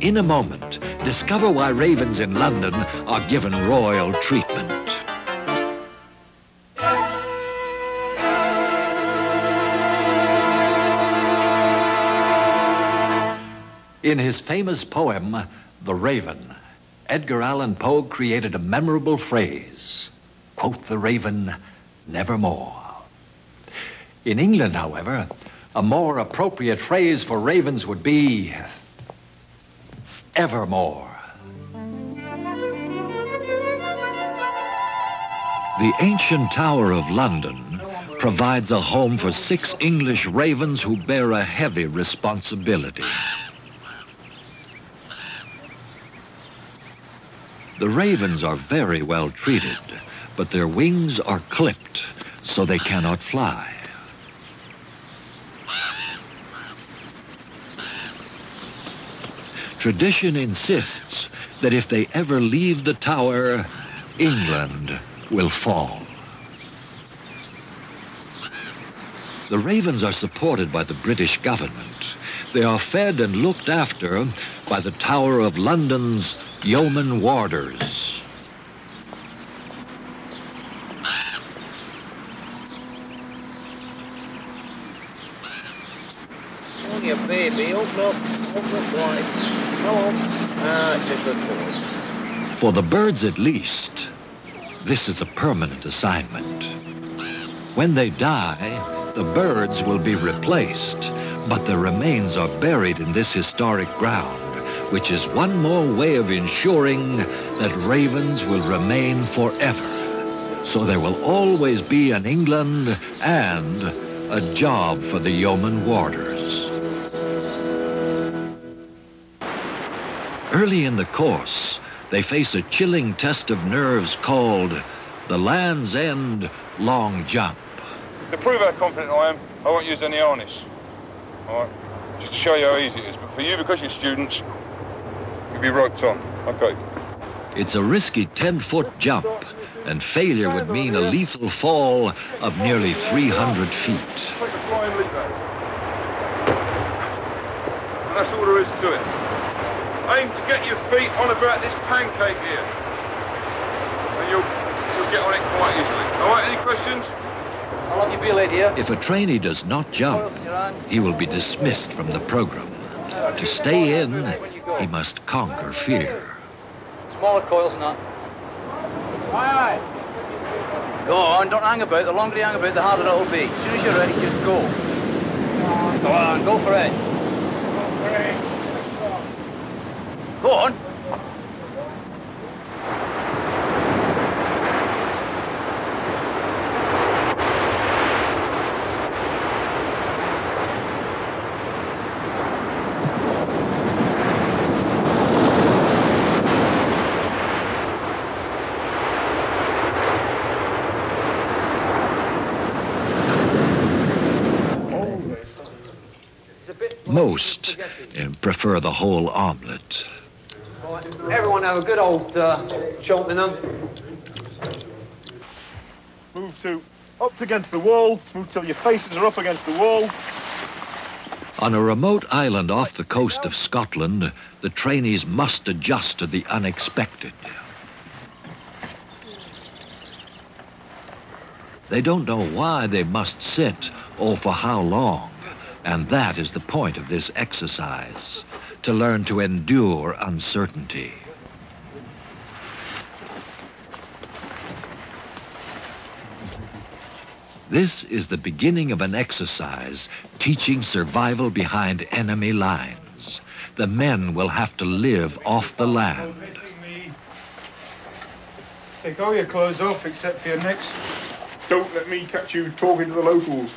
In a moment, discover why ravens in London are given royal treatment. In his famous poem, The Raven, Edgar Allan Poe created a memorable phrase, quote the raven, nevermore. In England, however, a more appropriate phrase for ravens would be evermore. The ancient Tower of London provides a home for 6 English ravens who bear a heavy responsibility. The ravens are very well treated, but their wings are clipped, so they cannot fly. Tradition insists that if they ever leave the tower, England will fall. The ravens are supported by the British government. They are fed and looked after by the Tower of London's Yeoman Warders. On your baby, open up wide. Come on. Ah, it's a good boy. For the birds at least, this is a permanent assignment. When they die, the birds will be replaced, but their remains are buried in this historic ground, which is one more way of ensuring that ravens will remain forever. So there will always be an England and a job for the Yeoman Warders. Early in the course, they face a chilling test of nerves called the Land's End Long Jump. To prove how confident I am, I won't use any harness, all right? Just to show you how easy it is. But for you, because you're students, be roped on. Okay. It's a risky 10-foot jump, and failure would mean a lethal fall of nearly 300 feet. And that's all there is to it. Aim to get your feet on about this pancake here, and you'll get on it quite easily. All right, any questions? How long you be a lady here? If a trainee does not jump, he will be dismissed from the program. To stay in, he must conquer fear. Smaller coils, not. Aye, aye. Go on, don't hang about. The longer you hang about, the harder it'll be. As soon as you're ready, just go. Go on, go for it. Go on. Most prefer the whole omelette. Right, everyone have a good old chomping on. Move to up against the wall. Move till your faces are up against the wall. On a remote island off the coast of Scotland, the trainees must adjust to the unexpected. They don't know why they must sit or for how long. And that is the point of this exercise, to learn to endure uncertainty. This is the beginning of an exercise teaching survival behind enemy lines. The men will have to live off the land. Take all your clothes off except for your necks. Don't let me catch you talking to the locals.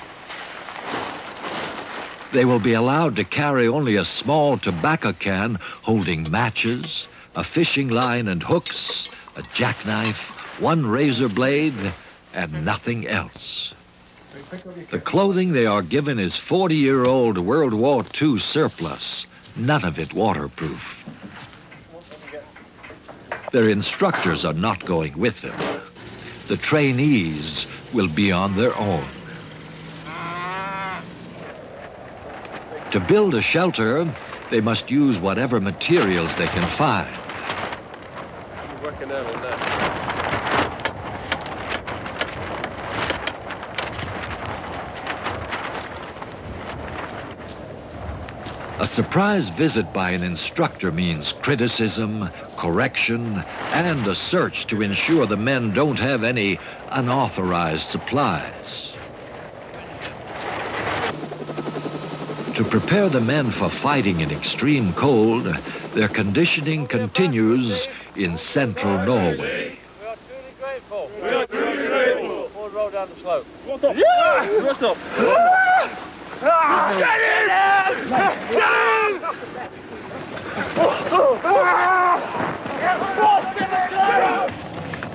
They will be allowed to carry only a small tobacco can holding matches, a fishing line and hooks, a jackknife, one razor blade, and nothing else. The clothing they are given is 40-year-old World War II surplus, none of it waterproof. Their instructors are not going with them. The trainees will be on their own. To build a shelter, They must use whatever materials they can find. You're working out on that. A surprise visit by an instructor means criticism, correction, and a search to ensure the men don't have any unauthorized supplies. To prepare the men for fighting in extreme cold, their conditioning continues in central Norway. We are truly grateful. We are truly grateful. Forward roll down the slope. What's up? Yeah! What's up?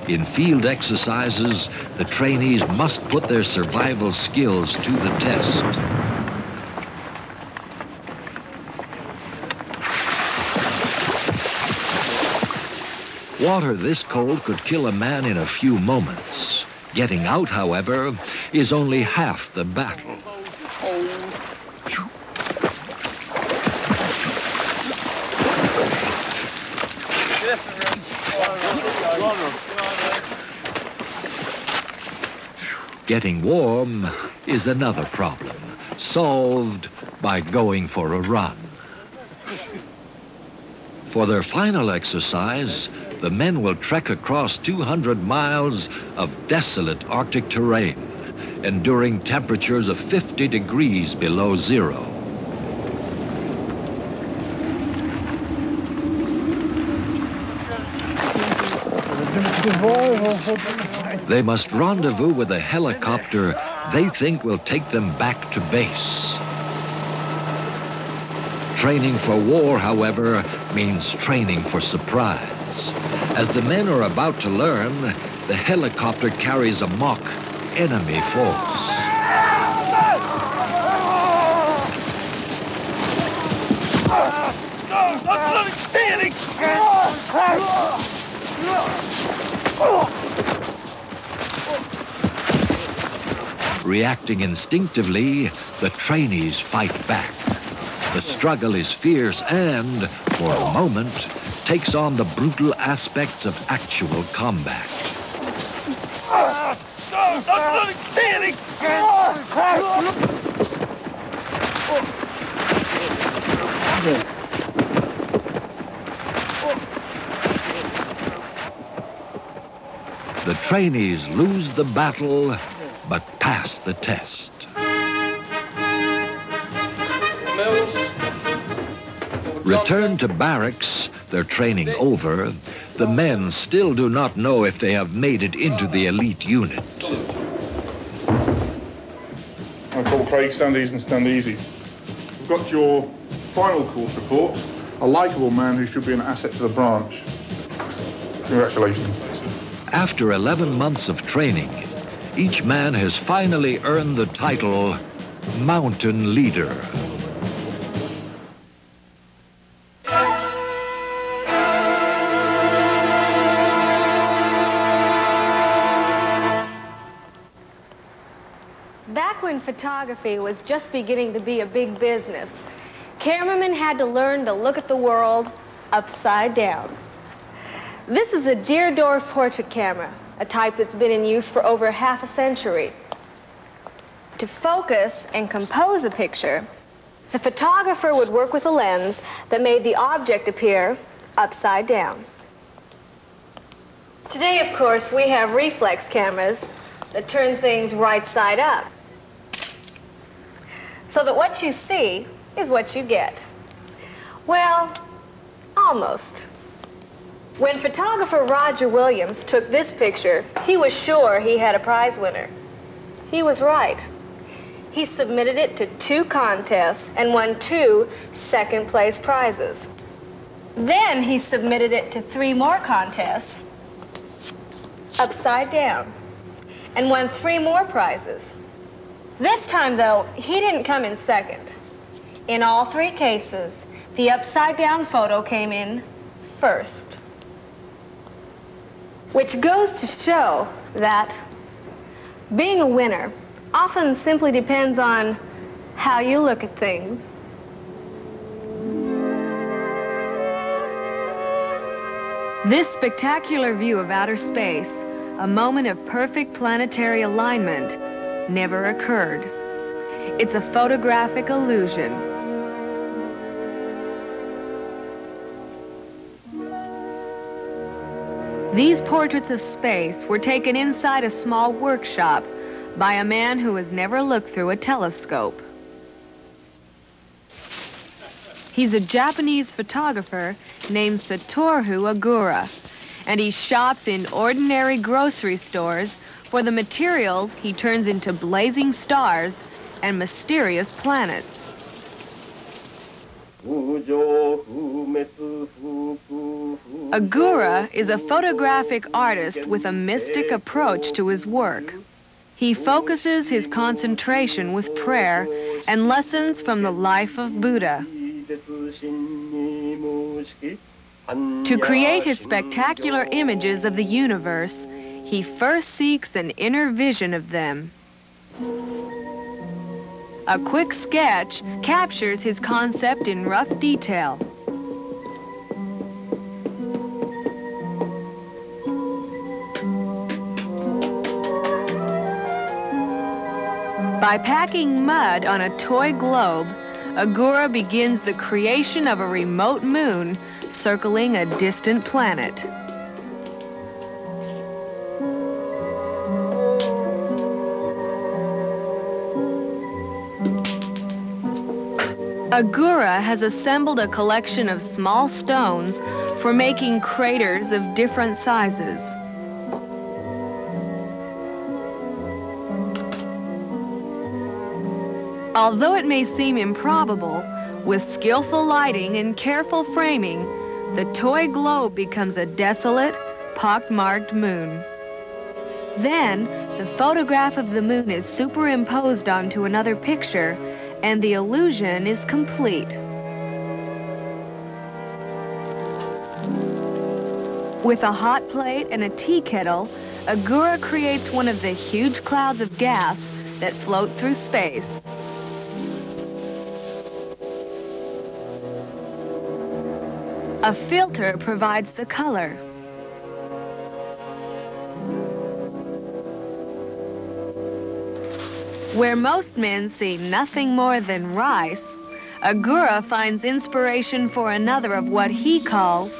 In field exercises, the trainees must put their survival skills to the test. Water this cold could kill a man in a few moments. Getting out, however, is only half the battle. Getting warm is another problem, solved by going for a run. For their final exercise, the men will trek across 200 miles of desolate Arctic terrain, enduring temperatures of 50 degrees below zero. They must rendezvous with a helicopter they think will take them back to base. Training for war, however, means training for surprise. As the men are about to learn, the helicopter carries a mock enemy force. Reacting instinctively, the trainees fight back. The struggle is fierce and, for a moment, takes on the brutal aspects of actual combat. The trainees lose the battle, but pass the test. Returned to barracks, their training over, the men still do not know if they have made it into the elite unit. I'm called Craig, stand easy and stand easy. We've got your final course report, a likeable man who should be an asset to the branch. Congratulations. After 11 months of training, each man has finally earned the title Mountain Leader. Photography was just beginning to be a big business. Cameramen had to learn to look at the world upside down. This is a Deardorf portrait camera, a type that's been in use for over half a century. To focus and compose a picture, the photographer would work with a lens that made the object appear upside down. Today, of course, we have reflex cameras that turn things right side up, so that what you see is what you get. Well, almost. When photographer Roger Williams took this picture, he was sure he had a prize winner. He was right. He submitted it to 2 contests and won 2 second place prizes. Then he submitted it to 3 more contests, upside down, and won 3 more prizes. This time, though, he didn't come in second. In all 3 cases, the upside-down photo came in first. Which goes to show that being a winner often simply depends on how you look at things. This spectacular view of outer space, a moment of perfect planetary alignment, never occurred. It's a photographic illusion. These portraits of space were taken inside a small workshop by a man who has never looked through a telescope. He's a Japanese photographer named Satoru Agura, and he shops in ordinary grocery stores for the materials he turns into blazing stars and mysterious planets. Agura is a photographic artist with a mystic approach to his work. He focuses his concentration with prayer and lessons from the life of Buddha. To create his spectacular images of the universe, he first seeks an inner vision of them. A quick sketch captures his concept in rough detail. By packing mud on a toy globe, Agura begins the creation of a remote moon circling a distant planet. Agura has assembled a collection of small stones for making craters of different sizes. Although it may seem improbable, with skillful lighting and careful framing, the toy globe becomes a desolate, pockmarked moon. Then, the photograph of the moon is superimposed onto another picture, and the illusion is complete. With a hot plate and a tea kettle, Agura creates one of the huge clouds of gas that float through space. A filter provides the color. Where most men see nothing more than rice, Agura finds inspiration for another of what he calls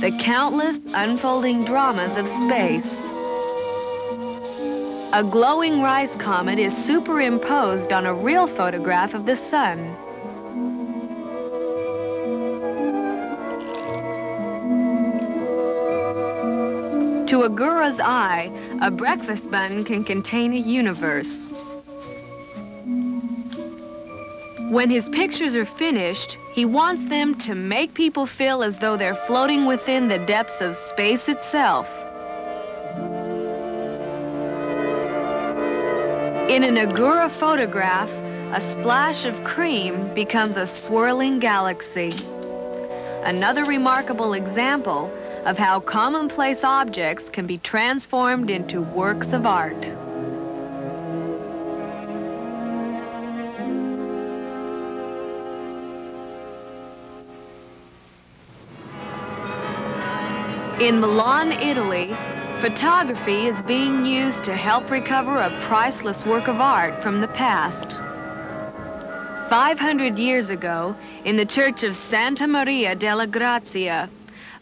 the countless unfolding dramas of space. A glowing rice comet is superimposed on a real photograph of the sun. To Agura's eye, a breakfast bun can contain a universe. When his pictures are finished, he wants them to make people feel as though they're floating within the depths of space itself. In an Agura photograph, a splash of cream becomes a swirling galaxy. Another remarkable example of how commonplace objects can be transformed into works of art. In Milan, Italy, photography is being used to help recover a priceless work of art from the past. 500 years ago, in the church of Santa Maria della Grazia,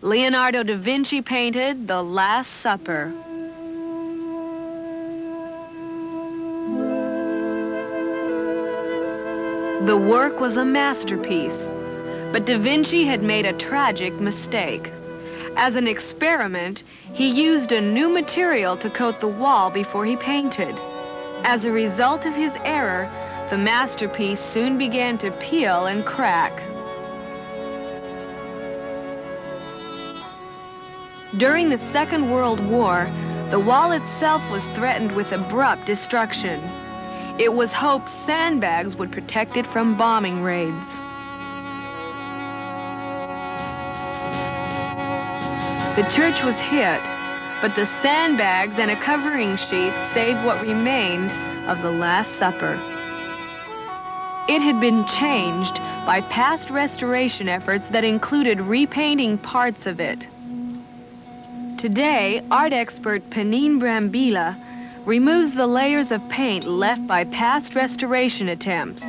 Leonardo da Vinci painted The Last Supper. The work was a masterpiece, but da Vinci had made a tragic mistake. As an experiment, he used a new material to coat the wall before he painted. As a result of his error, the masterpiece soon began to peel and crack. During the Second World War, the wall itself was threatened with abrupt destruction. It was hoped sandbags would protect it from bombing raids. The church was hit, but the sandbags and a covering sheet saved what remained of the Last Supper. It had been changed by past restoration efforts that included repainting parts of it. Today, art expert Pinin Brambilla removes the layers of paint left by past restoration attempts.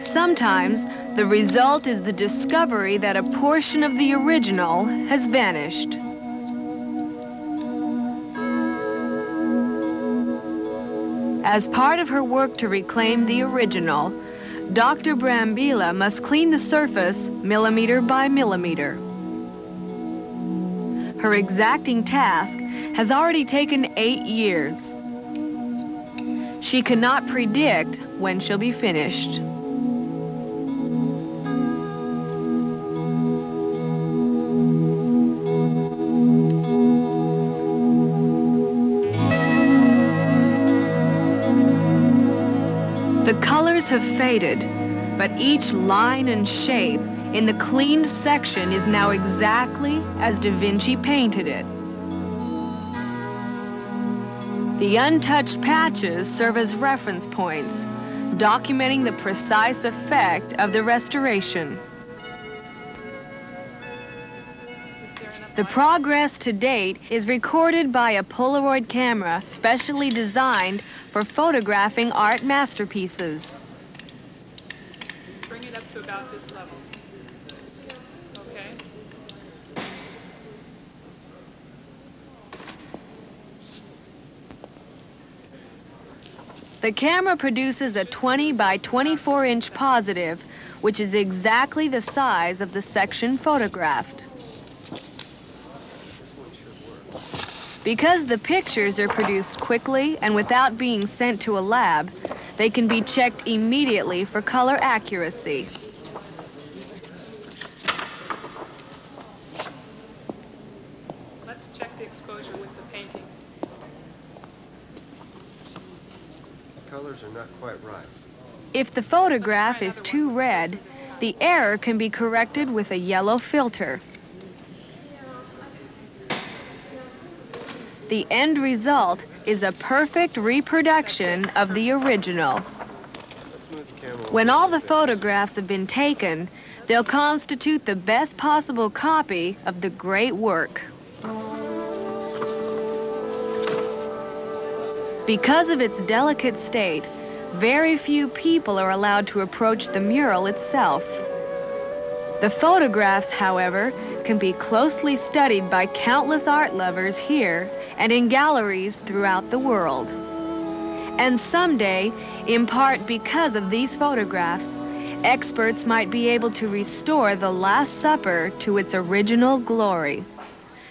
Sometimes, the result is the discovery that a portion of the original has vanished. As part of her work to reclaim the original, Dr. Brambilla must clean the surface millimeter by millimeter. Her exacting task has already taken 8 years. She cannot predict when she'll be finished. The colors have faded, but each line and shape in the cleaned section is now exactly as Da Vinci painted it. The untouched patches serve as reference points, documenting the precise effect of the restoration. The progress to date is recorded by a Polaroid camera specially designed for photographing art masterpieces. Bring it up to about this level. Okay. The camera produces a 20 by 24 inch positive, which is exactly the size of the section photographed. Because the pictures are produced quickly and without being sent to a lab, they can be checked immediately for color accuracy. Let's check the exposure with the painting. The colors are not quite right. If the photograph is too red, the error can be corrected with a yellow filter. The end result is a perfect reproduction of the original. When all the photographs have been taken, they'll constitute the best possible copy of the great work. Because of its delicate state, very few people are allowed to approach the mural itself. The photographs, however, can be closely studied by countless art lovers here and in galleries throughout the world. And someday, in part because of these photographs, experts might be able to restore The Last Supper to its original glory,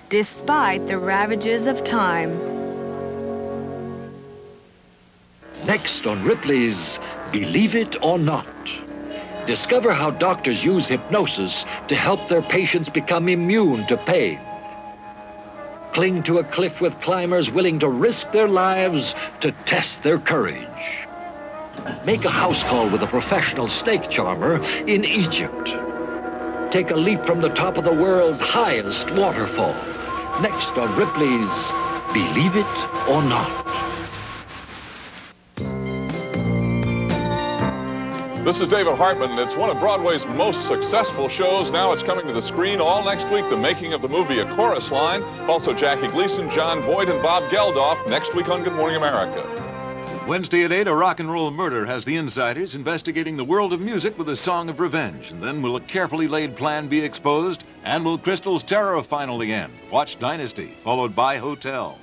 despite the ravages of time. Next on Ripley's Believe It or Not! Discover how doctors use hypnosis to help their patients become immune to pain. Cling to a cliff with climbers willing to risk their lives to test their courage. Make a house call with a professional snake charmer in Egypt. Take a leap from the top of the world's highest waterfall. Next on Ripley's Believe It or Not! This is David Hartman, and it's one of Broadway's most successful shows. Now it's coming to the screen all next week, the making of the movie A Chorus Line. Also Jackie Gleason, John Boyd, and Bob Geldof next week on Good Morning America. Wednesday at 8, a rock and roll murder has the insiders investigating the world of music with a song of revenge. And then will a carefully laid plan be exposed? And will Crystal's terror finally end? Watch Dynasty, followed by Hotel.